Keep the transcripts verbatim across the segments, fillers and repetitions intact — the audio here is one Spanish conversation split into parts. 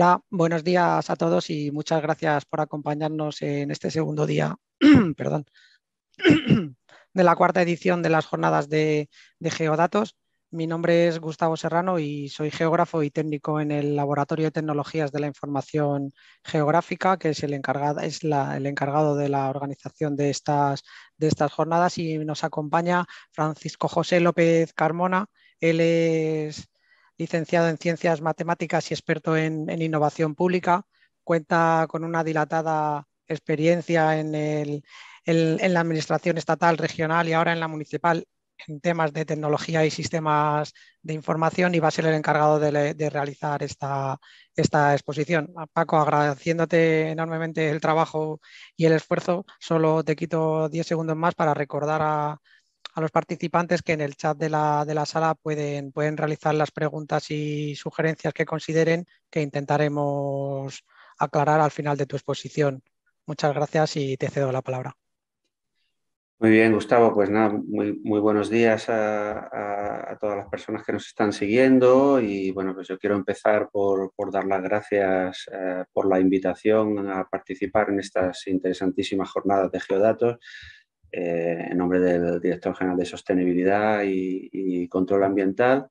Hola, buenos días a todos y muchas gracias por acompañarnos en este segundo día perdón, de la cuarta edición de las jornadas de, de Geodatos. Mi nombre es Gustavo Serrano y soy geógrafo y técnico en el Laboratorio de Tecnologías de la Información Geográfica, que es el encargado, es la, el encargado de la organización de estas, de estas jornadas, y nos acompaña Francisco José López Carmona. Él es licenciado en Ciencias Matemáticas y experto en, en innovación pública. Cuenta con una dilatada experiencia en, el, en, en la administración estatal, regional y ahora en la municipal en temas de tecnología y sistemas de información, y va a ser el encargado de, de realizar esta, esta exposición. Paco, agradeciéndote enormemente el trabajo y el esfuerzo, solo te quito diez segundos más para recordar a... a los participantes que en el chat de la, de la sala pueden, pueden realizar las preguntas y sugerencias que consideren, que intentaremos aclarar al final de tu exposición. Muchas gracias y te cedo la palabra. Muy bien, Gustavo, pues nada, muy, muy buenos días a, a, a todas las personas que nos están siguiendo, y bueno, pues yo quiero empezar por, por dar las gracias eh, por la invitación a participar en estas interesantísimas jornadas de Geodatos. Eh, en nombre del Director General de Sostenibilidad y, y Control Ambiental,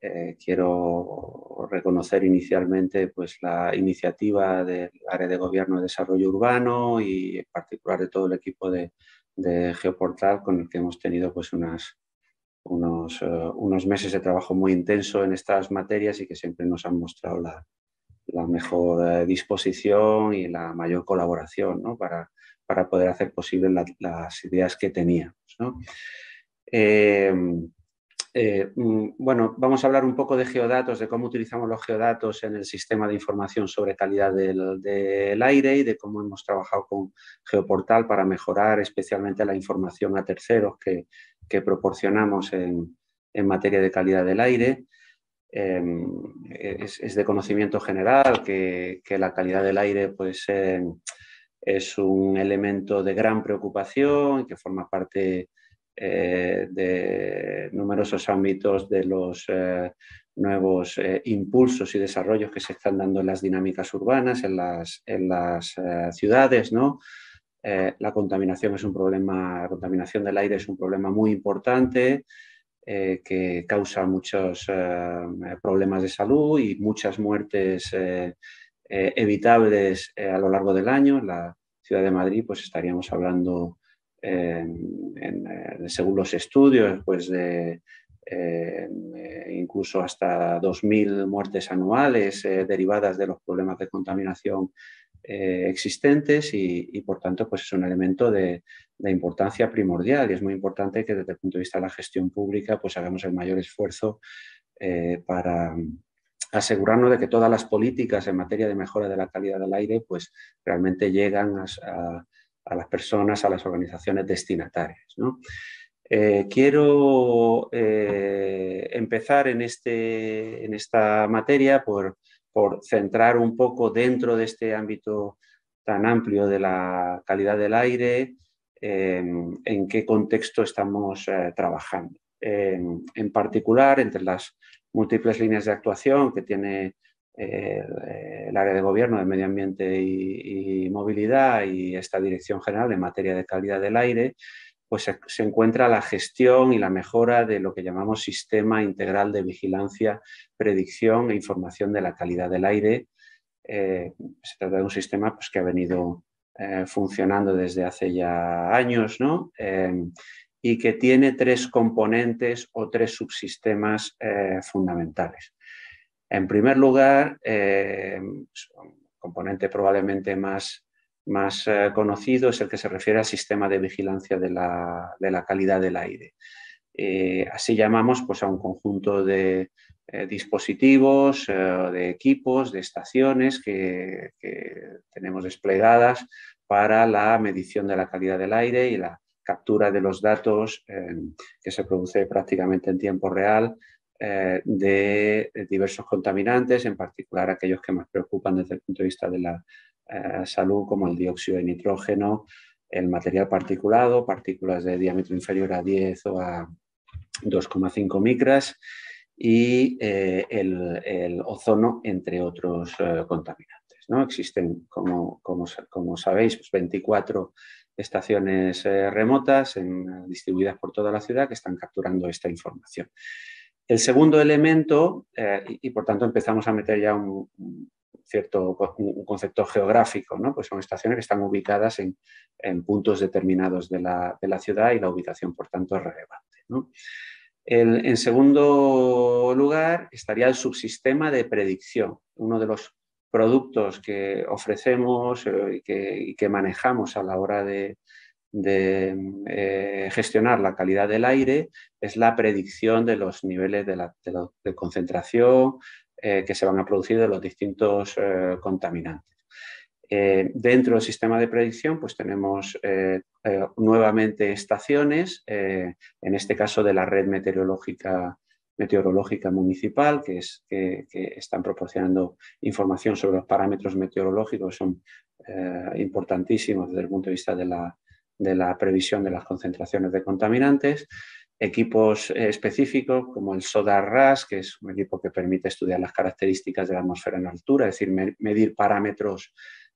eh, quiero reconocer inicialmente pues, la iniciativa del Área de Gobierno de Desarrollo Urbano y en particular de todo el equipo de, de Geoportal, con el que hemos tenido pues, unas, unos, uh, unos meses de trabajo muy intenso en estas materias y que siempre nos han mostrado la, la mejor eh, disposición y la mayor colaboración, ¿no? para para poder hacer posible la, las ideas que teníamos, ¿no? Eh, eh, bueno, vamos a hablar un poco de geodatos, de cómo utilizamos los geodatos en el sistema de información sobre calidad del, del aire, y de cómo hemos trabajado con Geoportal para mejorar especialmente la información a terceros que, que proporcionamos en, en materia de calidad del aire. Eh, es, es de conocimiento general que, que la calidad del aire, pues... Eh, es un elemento de gran preocupación que forma parte eh, de numerosos ámbitos de los eh, nuevos eh, impulsos y desarrollos que se están dando en las dinámicas urbanas, en las, en las eh, ciudades, ¿no? Eh, la contaminación es un problema, la contaminación del aire es un problema muy importante eh, que causa muchos eh, problemas de salud y muchas muertes eh, Eh, evitables eh, a lo largo del año. En la ciudad de Madrid pues estaríamos hablando, eh, en, eh, según los estudios, pues de eh, incluso hasta dos mil muertes anuales eh, derivadas de los problemas de contaminación eh, existentes, y, y por tanto pues es un elemento de, de importancia primordial, y es muy importante que desde el punto de vista de la gestión pública pues hagamos el mayor esfuerzo eh, para... asegurarnos de que todas las políticas en materia de mejora de la calidad del aire pues realmente llegan a, a, a las personas, a las organizaciones destinatarias, ¿no? Eh, quiero eh, empezar en, este, en esta materia por, por centrar un poco dentro de este ámbito tan amplio de la calidad del aire, eh, en qué contexto estamos eh, trabajando. Eh, en particular, entre las múltiples líneas de actuación que tiene eh, el área de gobierno de medio ambiente y, y movilidad y esta dirección general en materia de calidad del aire, pues se, se encuentra la gestión y la mejora de lo que llamamos sistema integral de vigilancia, predicción e información de la calidad del aire. Eh, se trata de un sistema pues, que ha venido eh, funcionando desde hace ya años, ¿no? Eh, y que tiene tres componentes o tres subsistemas eh, fundamentales. En primer lugar, eh, un componente probablemente más, más eh, conocido es el que se refiere al sistema de vigilancia de la, de la calidad del aire. Eh, así llamamos pues, a un conjunto de eh, dispositivos, eh, de equipos, de estaciones que, que tenemos desplegadas para la medición de la calidad del aire y la captura de los datos eh, que se produce prácticamente en tiempo real eh, de diversos contaminantes, en particular aquellos que más preocupan desde el punto de vista de la eh, salud, como el dióxido de nitrógeno, el material particulado, partículas de diámetro inferior a diez o a dos coma cinco micras, y eh, el, el ozono, entre otros eh, contaminantes, ¿no? Existen, como, como, como sabéis, pues veinticuatro estaciones eh, remotas en, distribuidas por toda la ciudad que están capturando esta información. El segundo elemento, eh, y, y por tanto empezamos a meter ya un, un cierto un concepto geográfico, ¿no? Pues son estaciones que están ubicadas en, en puntos determinados de la, de la ciudad y la ubicación, por tanto, es relevante, ¿no? El, en segundo lugar, estaría el subsistema de predicción, uno de los productos que ofrecemos y que, que manejamos a la hora de, de eh, gestionar la calidad del aire, es la predicción de los niveles de, la, de, la, de concentración eh, que se van a producir de los distintos eh, contaminantes. Eh, dentro del sistema de predicción, pues tenemos eh, eh, nuevamente estaciones, eh, en este caso de la red meteorológica, meteorológica municipal, que, es, que, que están proporcionando información sobre los parámetros meteorológicos, son eh, importantísimos desde el punto de vista de la, de la previsión de las concentraciones de contaminantes. Equipos específicos como el SODAR-RAS, que es un equipo que permite estudiar las características de la atmósfera en altura, es decir, medir parámetros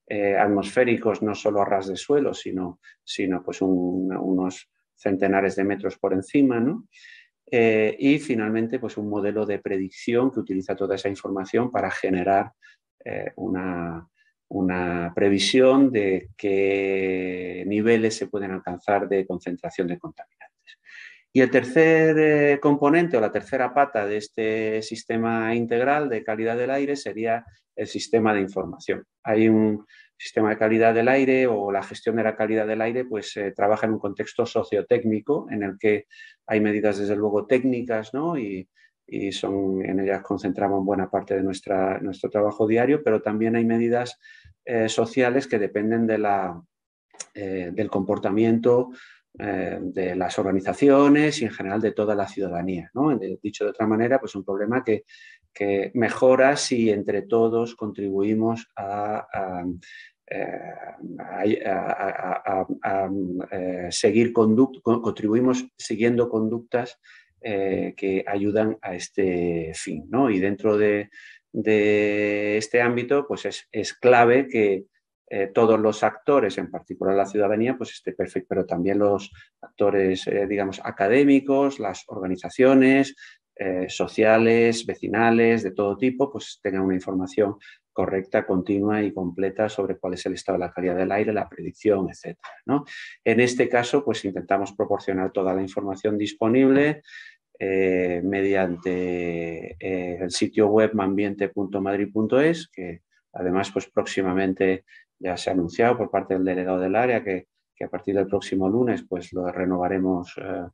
Eh, atmosféricos, no solo a ras de suelo, sino, sino pues un, unos centenares de metros por encima, ¿no? Eh, y finalmente, pues un modelo de predicción que utiliza toda esa información para generar eh, una, una previsión de qué niveles se pueden alcanzar de concentración de contaminantes. Y el tercer eh, componente o la tercera pata de este sistema integral de calidad del aire sería el sistema de información. Hay un sistema de calidad del aire o la gestión de la calidad del aire, pues eh, trabaja en un contexto sociotécnico en el que hay medidas desde luego técnicas, ¿no? y, y son, en ellas concentramos buena parte de nuestra, nuestro trabajo diario, pero también hay medidas eh, sociales que dependen de la, eh, del comportamiento de las organizaciones y en general de toda la ciudadanía, ¿no? Dicho de otra manera, pues un problema que, que mejora si entre todos contribuimos a, a, a, a, a, a, a seguir conduct, contribuimos siguiendo conductas eh, que ayudan a este fin, ¿no? Y dentro de, de este ámbito, pues es, es clave que Eh, todos los actores, en particular la ciudadanía, pues esté perfecto, pero también los actores, eh, digamos, académicos, las organizaciones eh, sociales, vecinales, de todo tipo, pues tengan una información correcta, continua y completa sobre cuál es el estado de la calidad del aire, la predicción, etcétera, ¿no? En este caso, pues intentamos proporcionar toda la información disponible eh, mediante eh, el sitio web medioambiente punto madrid punto es, que además, pues próximamente ya se ha anunciado por parte del delegado del área que, que a partir del próximo lunes pues lo renovaremos eh,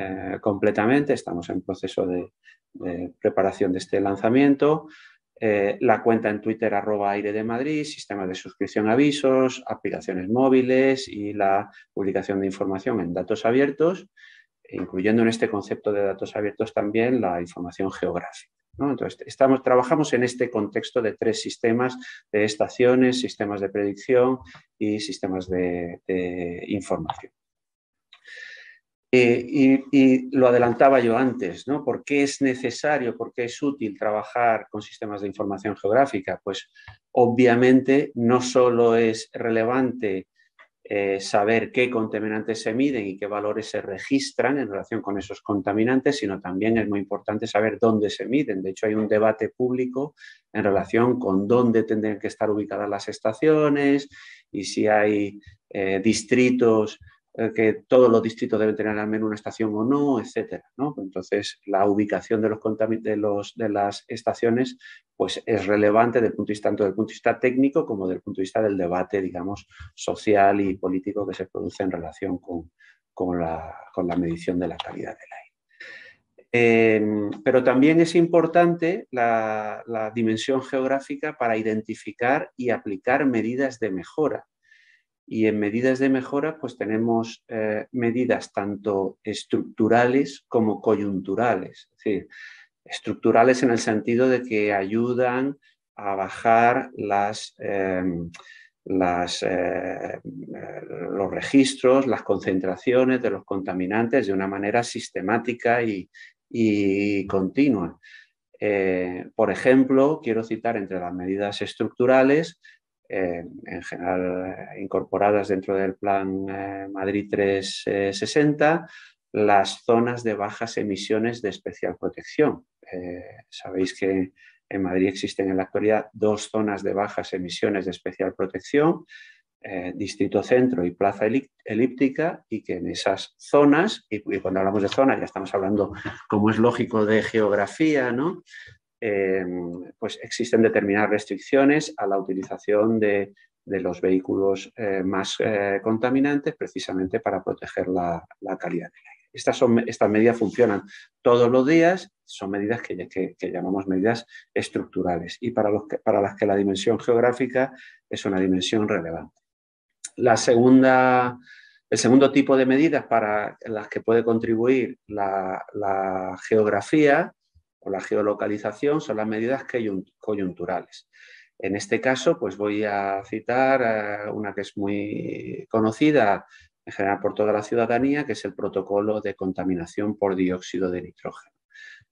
eh, completamente. Estamos en proceso de, de preparación de este lanzamiento. Eh, la cuenta en Twitter, arroba Aire de Madrid, sistema de suscripción a avisos, aplicaciones móviles y la publicación de información en datos abiertos, incluyendo en este concepto de datos abiertos también la información geográfica, ¿no? Entonces, estamos, trabajamos en este contexto de tres sistemas de estaciones, sistemas de predicción y sistemas de, de información. Eh, y, y lo adelantaba yo antes, ¿no? ¿Por qué es necesario, por qué es útil trabajar con sistemas de información geográfica? Pues obviamente no solo es relevante Eh, saber qué contaminantes se miden y qué valores se registran en relación con esos contaminantes, sino también es muy importante saber dónde se miden. De hecho, hay un debate público en relación con dónde tendrían que estar ubicadas las estaciones y si hay eh, distritos, eh, que todos los distritos deben tener al menos una estación o no, etcétera, ¿no? Entonces, la ubicación de, los de, los, de las estaciones pues es relevante del punto de vista, tanto del punto de vista técnico como del punto de vista del debate, digamos, social y político que se produce en relación con, con, la, con la medición de la calidad del aire. Eh, pero también es importante la, la dimensión geográfica para identificar y aplicar medidas de mejora. Y en medidas de mejora pues tenemos eh, medidas tanto estructurales como coyunturales, es decir, estructurales en el sentido de que ayudan a bajar las, eh, las, eh, los registros, las concentraciones de los contaminantes de una manera sistemática y, y continua. Eh, por ejemplo, quiero citar entre las medidas estructurales, eh, en general incorporadas dentro del plan eh, Madrid trescientos sesenta, las zonas de bajas emisiones de especial protección. Eh, sabéis que en Madrid existen en la actualidad dos zonas de bajas emisiones de especial protección, eh, Distrito Centro y Plaza Elíptica, y que en esas zonas, y, y cuando hablamos de zonas ya estamos hablando, como es lógico, de geografía, ¿no? Eh, pues existen determinadas restricciones a la utilización de, de los vehículos eh, más eh, contaminantes, precisamente para proteger la, la calidad del aire. Estas, son, estas medidas funcionan todos los días, son medidas que, que, que llamamos medidas estructurales y para, los que, para las que la dimensión geográfica es una dimensión relevante. La segunda, el segundo tipo de medidas para las que puede contribuir la, la geografía o la geolocalización son las medidas coyunturales. En este caso, pues voy a citar una que es muy conocida, en general por toda la ciudadanía, que es el protocolo de contaminación por dióxido de nitrógeno.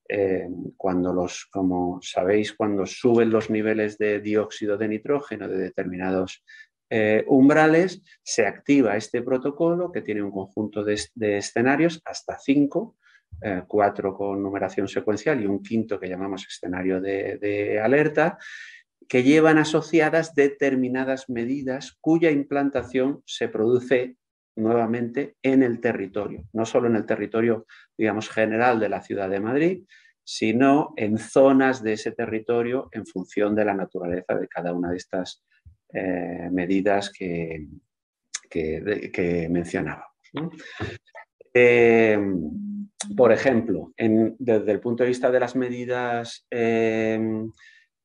Eh, cuando los, como sabéis, cuando suben los niveles de dióxido de nitrógeno de determinados eh, umbrales, se activa este protocolo que tiene un conjunto de, de escenarios, hasta cinco, eh, cuatro con numeración secuencial y un quinto que llamamos escenario de, de alerta, que llevan asociadas determinadas medidas cuya implantación se produce nuevamente en el territorio, no solo en el territorio, digamos, general de la ciudad de Madrid, sino en zonas de ese territorio en función de la naturaleza de cada una de estas eh, medidas que, que, que mencionábamos, ¿no? Eh, por ejemplo, en, desde el punto de vista de las medidas eh,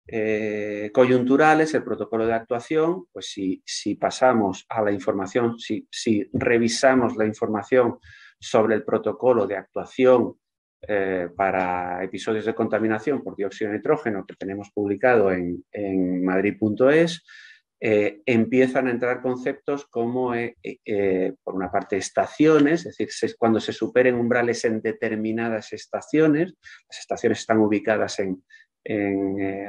Eh, coyunturales, el protocolo de actuación, pues si, si pasamos a la información, si, si revisamos la información sobre el protocolo de actuación eh, para episodios de contaminación por dióxido de nitrógeno que tenemos publicado en, en madrid punto es, eh, empiezan a entrar conceptos como, eh, eh, por una parte, estaciones, es decir, cuando se superen umbrales en determinadas estaciones, las estaciones están ubicadas en En, eh,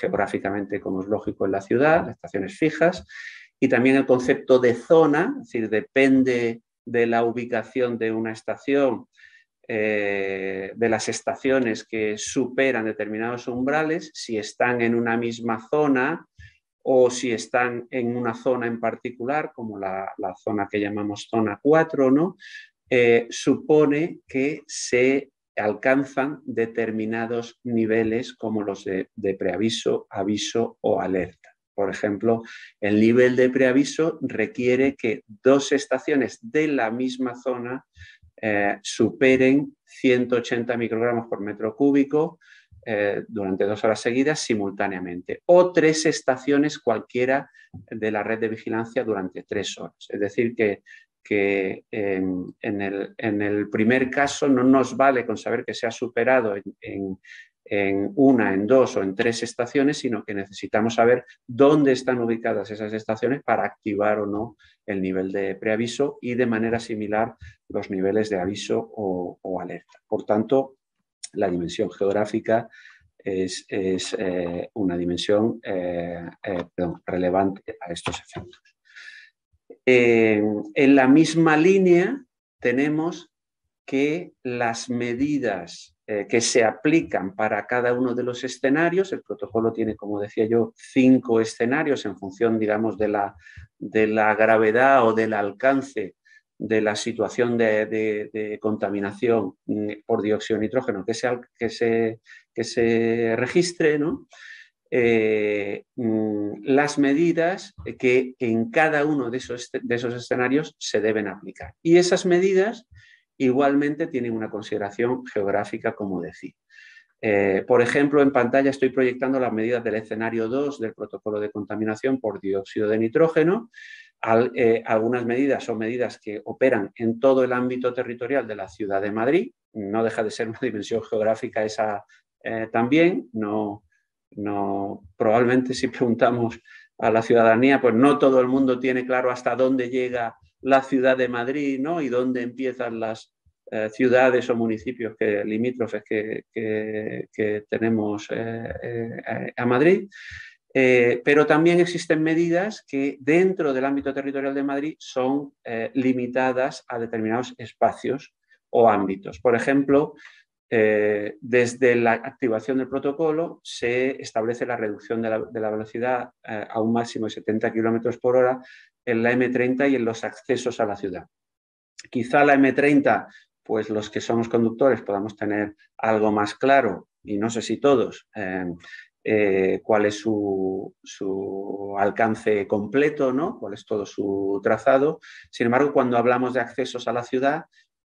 geográficamente, como es lógico, en la ciudad, las estaciones fijas, y también el concepto de zona, es decir, depende de la ubicación de una estación, eh, de las estaciones que superan determinados umbrales, si están en una misma zona o si están en una zona en particular, como la, la zona que llamamos zona cuatro, ¿no? Eh, supone que se alcanzan determinados niveles como los de, de preaviso, aviso o alerta. Por ejemplo, el nivel de preaviso requiere que dos estaciones de la misma zona eh, superen ciento ochenta microgramos por metro cúbico eh, durante dos horas seguidas simultáneamente, o tres estaciones cualquiera de la red de vigilancia durante tres horas. Es decir, que que en, en, el, en el primer caso no nos vale con saber que se ha superado en, en, en una, en dos o en tres estaciones, sino que necesitamos saber dónde están ubicadas esas estaciones para activar o no el nivel de preaviso y, de manera similar, los niveles de aviso o, o alerta. Por tanto, la dimensión geográfica es, es eh, una dimensión eh, eh, perdón, relevante a estos efectos. Eh, en la misma línea tenemos que las medidas eh, que se aplican para cada uno de los escenarios, el protocolo tiene, como decía yo, cinco escenarios en función, digamos, de la, de la gravedad o del alcance de la situación de, de, de contaminación por dióxido de nitrógeno que se, que se, que se registre, ¿no? Eh, las medidas que en cada uno de esos, de esos escenarios se deben aplicar. Y esas medidas igualmente tienen una consideración geográfica, como decía. Eh, por ejemplo, en pantalla estoy proyectando las medidas del escenario dos del protocolo de contaminación por dióxido de nitrógeno. Al, eh, algunas medidas son medidas que operan en todo el ámbito territorial de la ciudad de Madrid. No deja de ser una dimensión geográfica esa eh, también, no... No, probablemente si preguntamos a la ciudadanía, pues no todo el mundo tiene claro hasta dónde llega la ciudad de Madrid, ¿no? Y dónde empiezan las, eh, ciudades o municipios que, limítrofes que, que, que tenemos eh, eh, a Madrid. Eh, pero también existen medidas que dentro del ámbito territorial de Madrid son eh, limitadas a determinados espacios o ámbitos. Por ejemplo, eh, desde la activación del protocolo se establece la reducción de la, de la velocidad eh, a un máximo de setenta kilómetros por hora en la eme treinta y en los accesos a la ciudad. Quizá la eme treinta, pues los que somos conductores podamos tener algo más claro, y no sé si todos, eh, Eh, cuál es su, su alcance completo, ¿no? Cuál es todo su trazado. Sin embargo, cuando hablamos de accesos a la ciudad,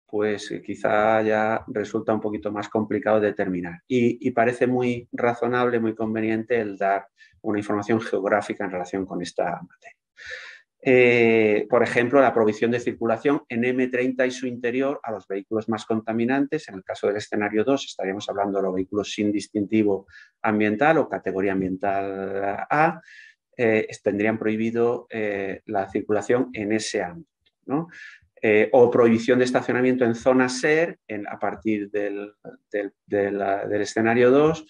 pues quizá ya resulta un poquito más complicado determinar. Y, y parece muy razonable, muy conveniente el dar una información geográfica en relación con esta materia. Eh, por ejemplo, la prohibición de circulación en eme treinta y su interior a los vehículos más contaminantes. En el caso del escenario dos estaríamos hablando de los vehículos sin distintivo ambiental o categoría ambiental A, eh, tendrían prohibido eh, la circulación en ese ámbito, ¿no? Eh, o prohibición de estacionamiento en zona SER en, a partir del, del, del, del escenario dos,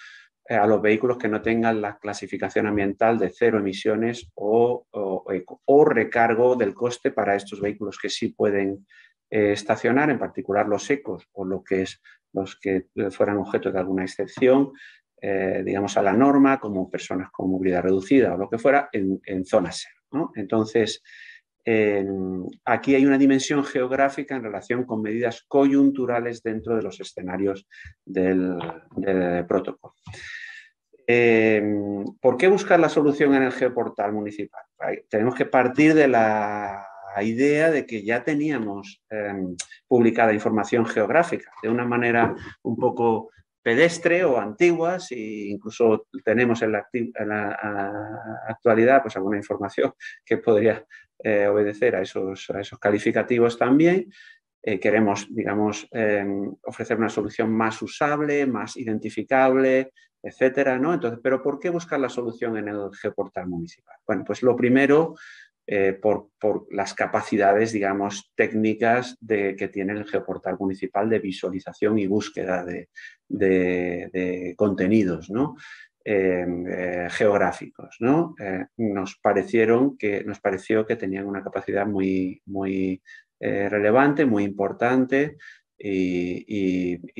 a los vehículos que no tengan la clasificación ambiental de cero emisiones o, o, eco, o recargo del coste para estos vehículos que sí pueden eh, estacionar, en particular los ecos o lo que es, los que fueran objeto de alguna excepción, eh, digamos, a la norma, como personas con movilidad reducida o lo que fuera, en, en zona cero, ¿no? Entonces, eh, aquí hay una dimensión geográfica en relación con medidas coyunturales dentro de los escenarios del, del protocolo. Eh, ¿Por qué buscar la solución en el geoportal municipal? Ahí, tenemos que partir de la idea de que ya teníamos eh, publicada información geográfica de una manera un poco pedestre o antigua, si incluso tenemos en la, en la actualidad pues alguna información que podría eh, obedecer a esos, a esos calificativos también. Eh, queremos, digamos, eh, ofrecer una solución más usable, más identificable, etcétera, ¿no? Entonces, ¿pero por qué buscar la solución en el geoportal municipal? Bueno, pues lo primero, eh, por, por las capacidades, digamos, técnicas de, que tiene el geoportal municipal de visualización y búsqueda de, de, de contenidos, ¿no? Eh, eh, geográficos, ¿no? Eh, nos parecieron que, nos pareció que tenían una capacidad muy, muy eh, relevante, muy importante, Y, y,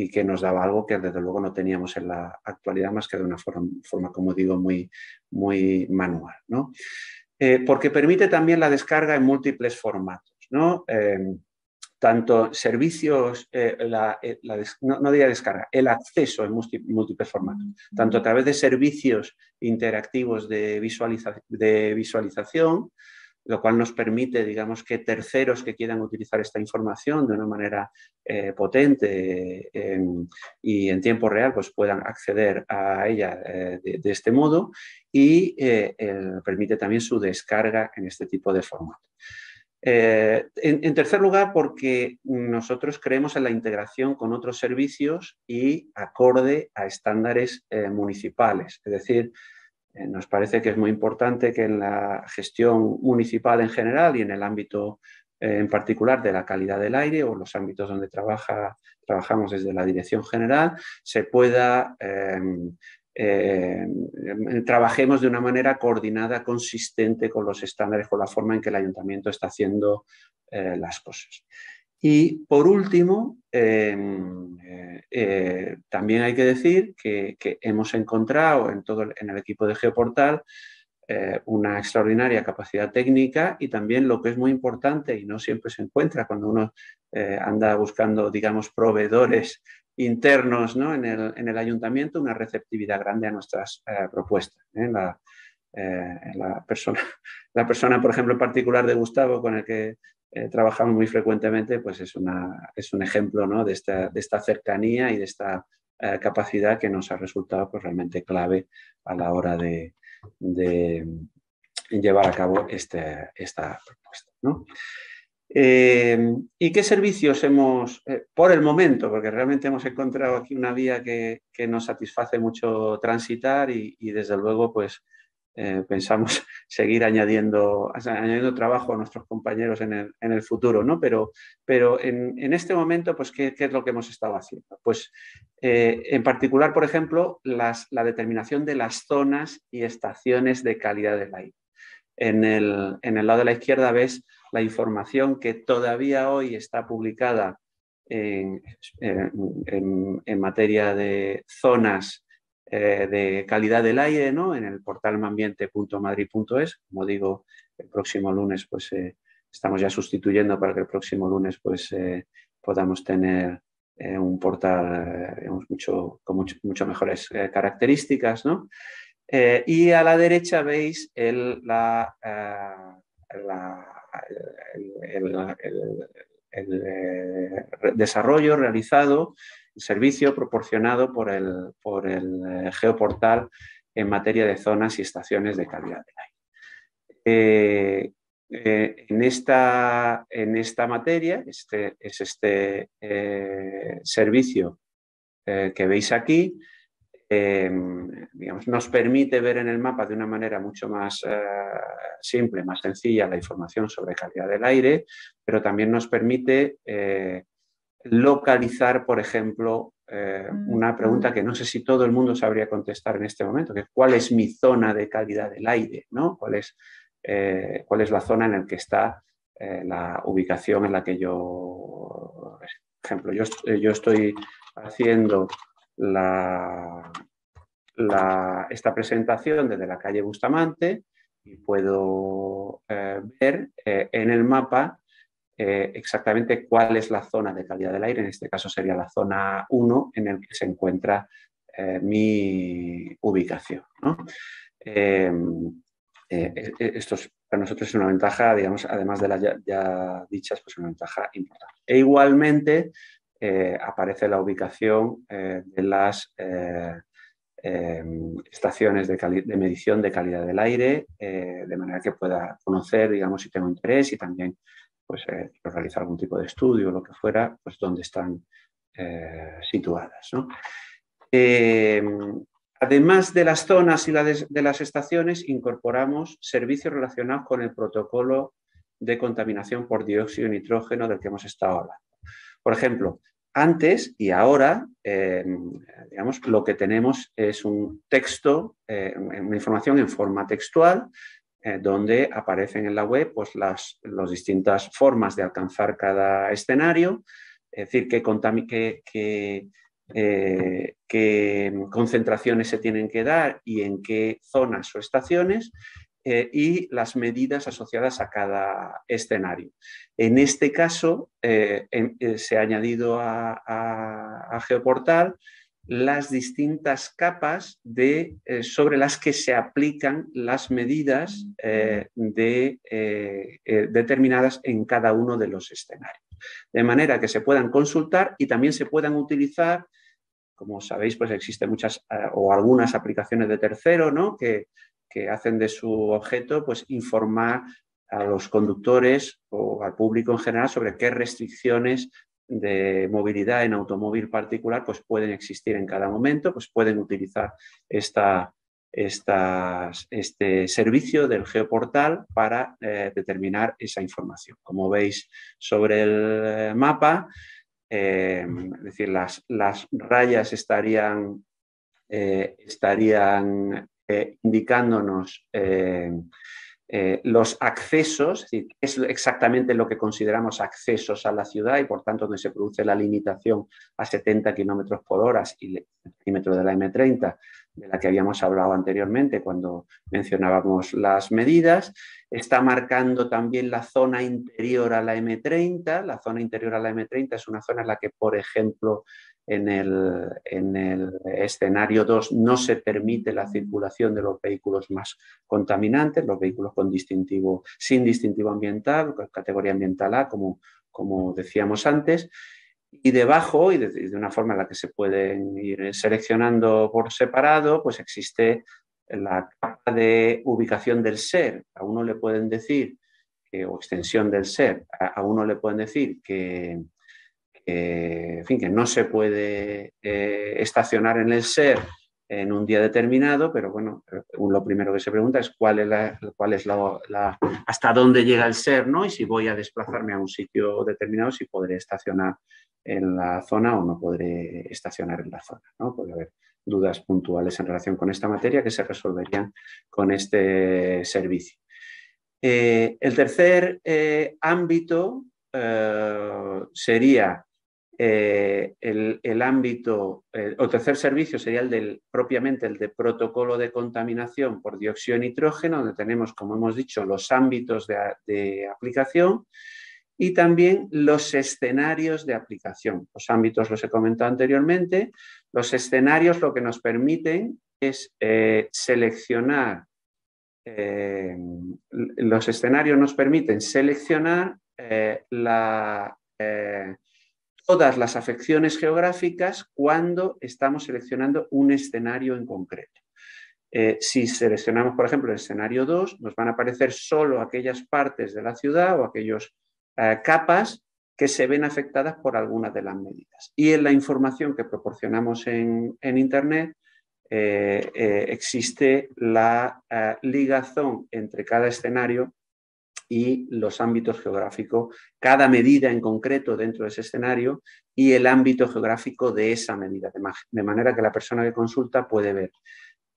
y que nos daba algo que desde luego no teníamos en la actualidad más que de una forma, forma como digo, muy, muy manual, ¿no? Eh, porque permite también la descarga en múltiples formatos, ¿no? Eh, tanto servicios, eh, la, la des, no, no diría descarga, el acceso en múltiples formatos, tanto a través de servicios interactivos de, visualiza, de visualización, lo cual nos permite, digamos, que terceros que quieran utilizar esta información de una manera eh, potente eh, y en tiempo real, pues puedan acceder a ella eh, de, de este modo, y eh, eh, permite también su descarga en este tipo de formato. Eh, en, en tercer lugar, porque nosotros creemos en la integración con otros servicios y acorde a estándares eh, municipales, es decir, nos parece que es muy importante que en la gestión municipal en general y en el ámbito eh, en particular de la calidad del aire o los ámbitos donde trabaja, trabajamos desde la Dirección General, se pueda, eh, eh, trabajemos de una manera coordinada, consistente con los estándares, con la forma en que el ayuntamiento está haciendo eh, las cosas. Y por último, eh, eh, también hay que decir que, que hemos encontrado en todo el, en el equipo de Geoportal eh, una extraordinaria capacidad técnica, y también lo que es muy importante y no siempre se encuentra cuando uno eh, anda buscando, digamos, proveedores internos, ¿no? en, el, en el ayuntamiento, una receptividad grande a nuestras eh, propuestas, ¿eh? La, eh, la, persona, la persona, por ejemplo, en particular de Gustavo, con el que Eh, trabajamos muy frecuentemente, pues es, una, es un ejemplo, ¿no? de, esta, de esta cercanía y de esta eh, capacidad que nos ha resultado pues, realmente clave a la hora de, de llevar a cabo este, esta propuesta, ¿no? Eh, ¿Y qué servicios hemos, eh, por el momento, porque realmente hemos encontrado aquí una vía que, que nos satisface mucho transitar y, y desde luego pues eh, pensamos seguir añadiendo, añadiendo trabajo a nuestros compañeros en el, en el futuro, ¿no? Pero, pero en, en este momento, pues, ¿qué, qué es lo que hemos estado haciendo? Pues, eh, en particular, por ejemplo, las, la determinación de las zonas y estaciones de calidad del aire. En el, en el lado de la izquierda ves la información que todavía hoy está publicada en, en, en materia de zonas eh, de calidad del aire, ¿no? En el portal medioambiente punto madrid punto es. Como digo, el próximo lunes pues, eh, estamos ya sustituyendo para que el próximo lunes pues, eh, podamos tener eh, un portal eh, mucho, con mucho, mucho mejores eh, características, ¿no? Eh, y a la derecha veis el, la, eh, la, el, el, el, el eh, desarrollo realizado, el servicio proporcionado por el, por el eh, Geoportal en materia de zonas y estaciones de calidad del aire. Eh, eh, en, esta, en esta materia, este, es este eh, servicio eh, que veis aquí, Eh, digamos, nos permite ver en el mapa de una manera mucho más eh, simple, más sencilla la información sobre calidad del aire, pero también nos permite eh, localizar, por ejemplo, eh, una pregunta que no sé si todo el mundo sabría contestar en este momento, que es ¿cuál es mi zona de calidad del aire? ¿No? ¿Cuál es, eh, cuál es la zona en la que está eh, la ubicación en la que yo... Por ejemplo, yo, yo estoy haciendo... La, la, esta presentación desde la calle Bustamante y puedo eh, ver eh, en el mapa eh, exactamente cuál es la zona de calidad del aire, en este caso sería la zona uno en el que se encuentra eh, mi ubicación, ¿no? Eh, eh, esto es, para nosotros es una ventaja, digamos, además de las ya, ya dichas, pues una ventaja importante. E igualmente Eh, aparece la ubicación eh, de las eh, eh, estaciones de, de medición de calidad del aire, eh, de manera que pueda conocer, digamos, si tengo interés y también pues, eh, realizar algún tipo de estudio o lo que fuera, pues dónde están eh, situadas, ¿no? Eh, además de las zonas y la de, de las estaciones, incorporamos servicios relacionados con el protocolo de contaminación por dióxido de nitrógeno del que hemos estado hablando. Por ejemplo, antes y ahora, eh, digamos, lo que tenemos es un texto, eh, una información en forma textual, eh, donde aparecen en la web pues, las, las distintas formas de alcanzar cada escenario, es decir, qué, que, que, eh, qué concentraciones se tienen que dar y en qué zonas o estaciones, Eh, y las medidas asociadas a cada escenario. En este caso, eh, en, eh, se ha añadido a, a, a Geoportal las distintas capas de, eh, sobre las que se aplican las medidas eh, de, eh, eh, determinadas en cada uno de los escenarios, de manera que se puedan consultar y también se puedan utilizar. Como sabéis, pues existen muchas eh, o algunas aplicaciones de tercero, ¿no? que que hacen de su objeto pues, informar a los conductores o al público en general sobre qué restricciones de movilidad en automóvil particular pues, pueden existir en cada momento, pues pueden utilizar esta, esta, este servicio del Geoportal para eh, determinar esa información. Como veis sobre el mapa, eh, es decir, las, las rayas estarían... Eh, estarían Eh, indicándonos eh, eh, los accesos, es decir, es exactamente lo que consideramos accesos a la ciudad y por tanto donde se produce la limitación a setenta kilómetros por hora y el perímetro de la eme treinta de la que habíamos hablado anteriormente cuando mencionábamos las medidas. Está marcando también la zona interior a la eme treinta, la zona interior a la eme treinta es una zona en la que, por ejemplo, En el, en el escenario dos no se permite la circulación de los vehículos más contaminantes, los vehículos con distintivo, sin distintivo ambiental, categoría ambiental A, como, como decíamos antes, y debajo, y de, de una forma en la que se pueden ir seleccionando por separado, pues existe la capa de ubicación del S E R. A uno le pueden decir, que, o extensión del S E R, a, a uno le pueden decir que... Eh, en fin, que no se puede eh, estacionar en el S E R en un día determinado, pero bueno, lo primero que se pregunta es cuál es la, cuál es la, la hasta dónde llega el ser, ¿no? Y si voy a desplazarme a un sitio determinado, si podré estacionar en la zona o no podré estacionar en la zona, ¿no? Puede haber dudas puntuales en relación con esta materia que se resolverían con este servicio. Eh, el tercer eh, ámbito eh, sería Eh, el, el ámbito, eh, o tercer servicio sería el del, propiamente el de protocolo de contaminación por dióxido de nitrógeno, donde tenemos, como hemos dicho, los ámbitos de, de aplicación y también los escenarios de aplicación. Los ámbitos los he comentado anteriormente. Los escenarios lo que nos permiten es eh, seleccionar, eh, los escenarios nos permiten seleccionar eh, la... Eh, todas las afecciones geográficas cuando estamos seleccionando un escenario en concreto. Eh, si seleccionamos, por ejemplo, el escenario dos, nos van a aparecer solo aquellas partes de la ciudad o aquellas eh, capas que se ven afectadas por algunas de las medidas. Y en la información que proporcionamos en, en Internet eh, eh, existe la eh, ligazón entre cada escenario y los ámbitos geográficos, cada medida en concreto dentro de ese escenario y el ámbito geográfico de esa medida, de manera que la persona que consulta puede ver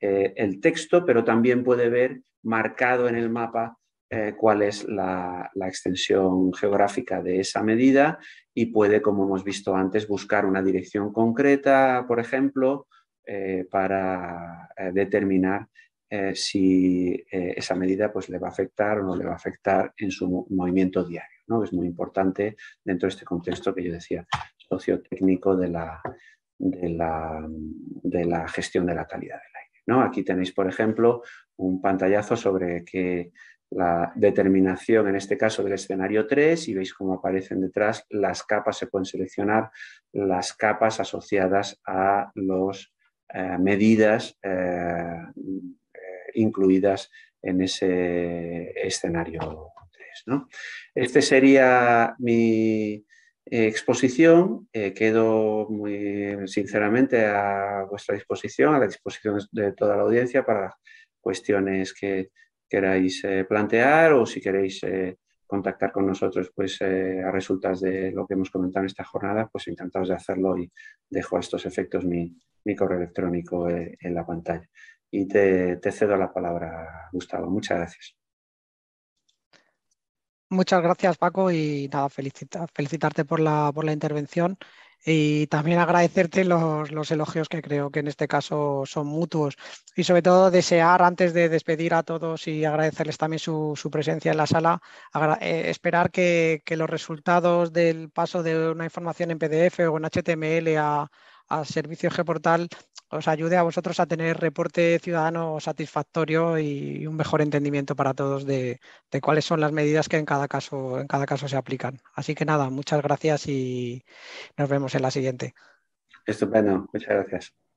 eh, el texto, pero también puede ver marcado en el mapa eh, cuál es la, la extensión geográfica de esa medida y puede, como hemos visto antes, buscar una dirección concreta, por ejemplo, eh, para eh, determinar Eh, si eh, esa medida pues, le va a afectar o no le va a afectar en su movimiento diario, ¿no? Es muy importante dentro de este contexto que yo decía, sociotécnico de la, de la, de la gestión de la calidad del aire, ¿no? Aquí tenéis, por ejemplo, un pantallazo sobre que la determinación, en este caso, del escenario tres, y veis cómo aparecen detrás las capas, se pueden seleccionar las capas asociadas a las eh, medidas eh, incluidas en ese escenario tres, ¿no? Este sería mi exposición. Eh, quedo muy sinceramente a vuestra disposición, a la disposición de toda la audiencia para cuestiones que queráis eh, plantear o si queréis eh, contactar con nosotros pues, eh, a resultas de lo que hemos comentado en esta jornada, pues encantados de hacerlo y dejo a estos efectos mi, mi correo electrónico eh, en la pantalla. Y te, te cedo la palabra, Gustavo. Muchas gracias. Muchas gracias, Paco, y nada, felicita, felicitarte por la, por la intervención y también agradecerte los, los elogios que creo que en este caso son mutuos y sobre todo desear, antes de despedir a todos y agradecerles también su, su presencia en la sala, agra- eh, esperar que, que los resultados del paso de una información en P D F o en H T M L a a servicio Geoportal os ayude a vosotros a tener reporte ciudadano satisfactorio y un mejor entendimiento para todos de, de cuáles son las medidas que en cada caso en cada caso se aplican. Así que nada, muchas gracias y nos vemos en la siguiente. Estupendo, muchas gracias.